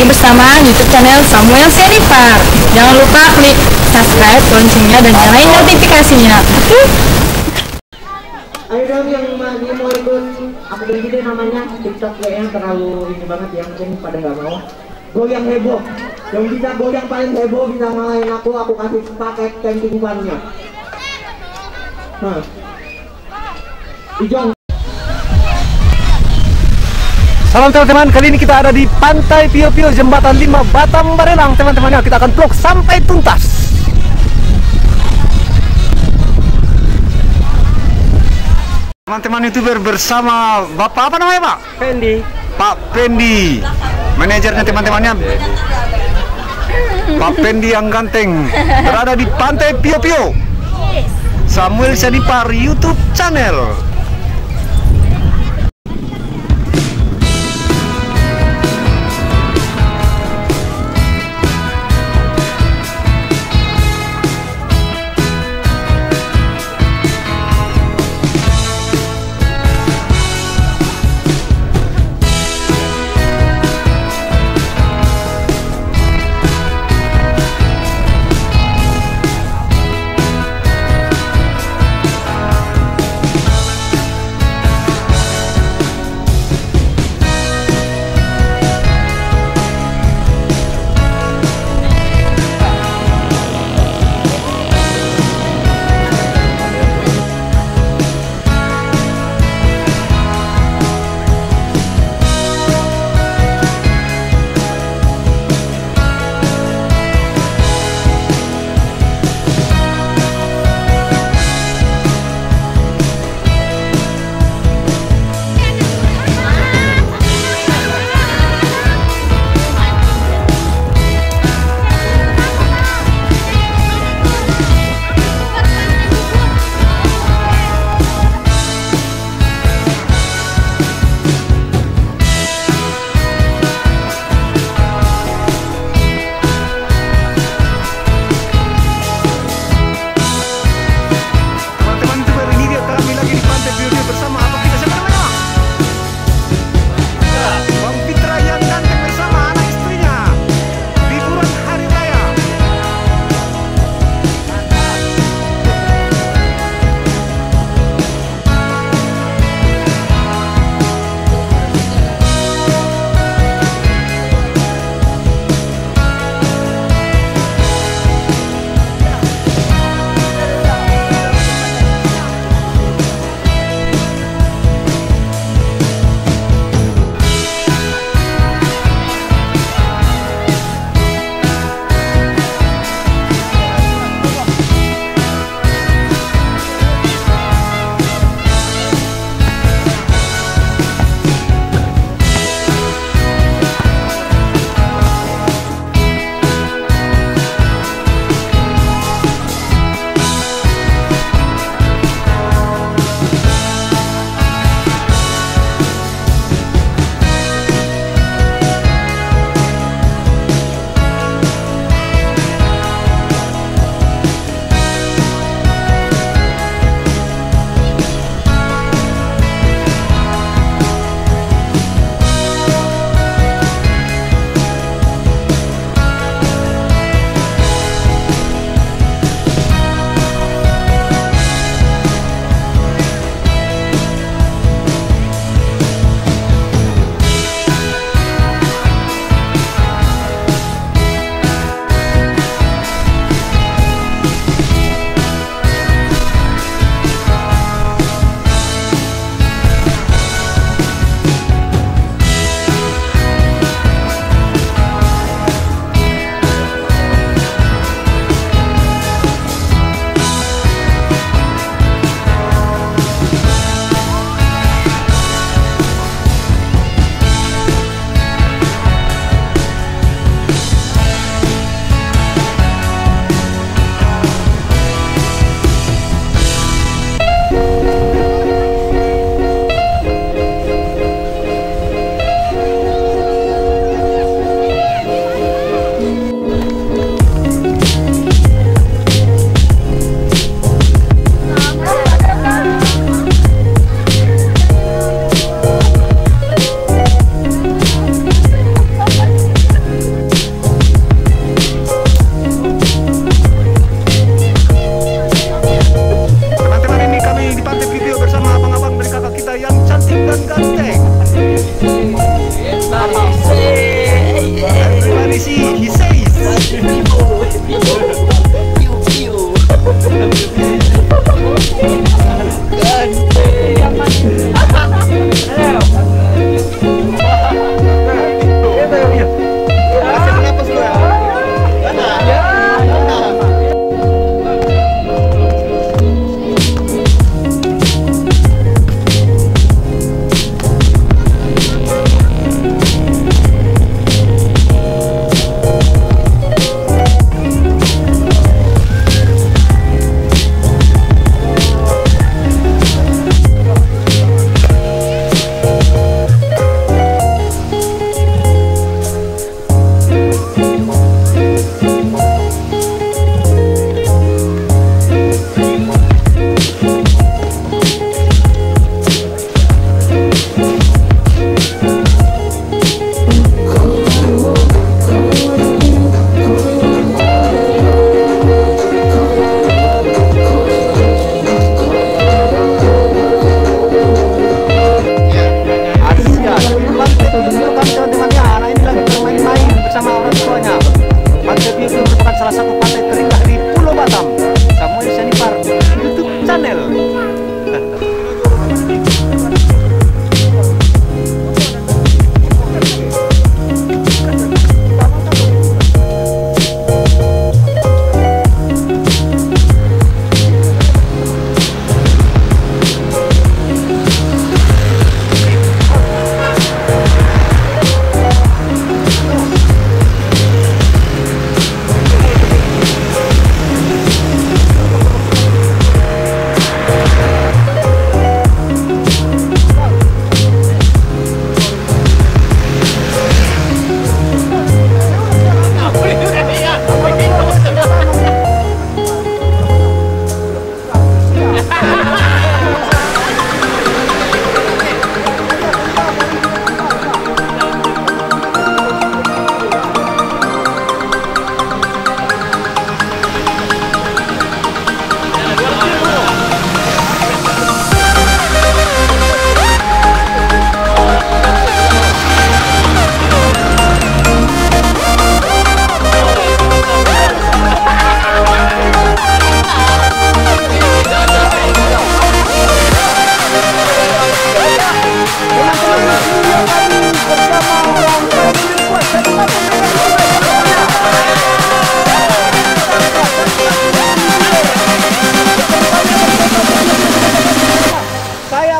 lagi bersama YouTube channel Samuel Sianipar. Jangan lupa klik subscribe, loncengnya, dan nyalain notifikasinya. Ayo dong yang mau ikut, apa gitu namanya, TikTok kayaknya terlalu ini banget ya, mungkin pada nggak mau. Goyang heboh, yang bisa goyang paling heboh bisa ngalahin aku kasih paket camping bannya. Nah, Ijong. Salam teman-teman, kali ini kita ada di Pantai Vio Vio Jembatan 5 Batam Barelang. Teman-temannya kita akan vlog sampai tuntas. Teman-teman YouTuber bersama Bapak apa namanya Pak? Pendi. Pak Pendi, manajernya teman-temannya. Pak Pendi yang ganteng berada di Pantai Vio Vio. Samuel Sianipar YouTube channel.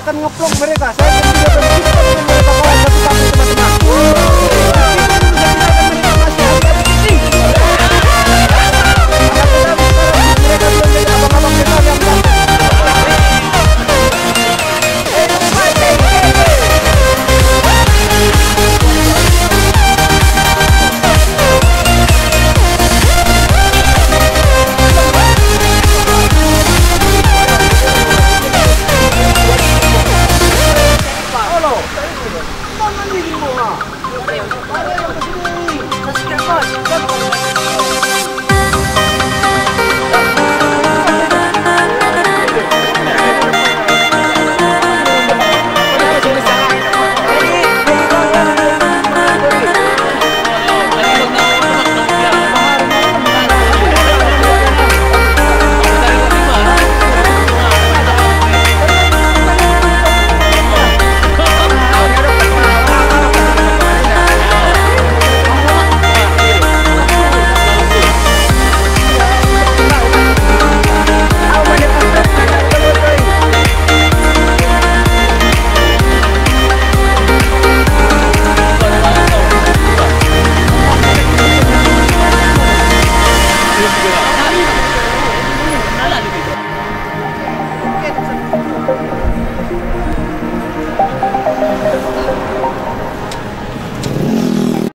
akan ngeplok mereka. Saya tidak akan menciptakan mereka.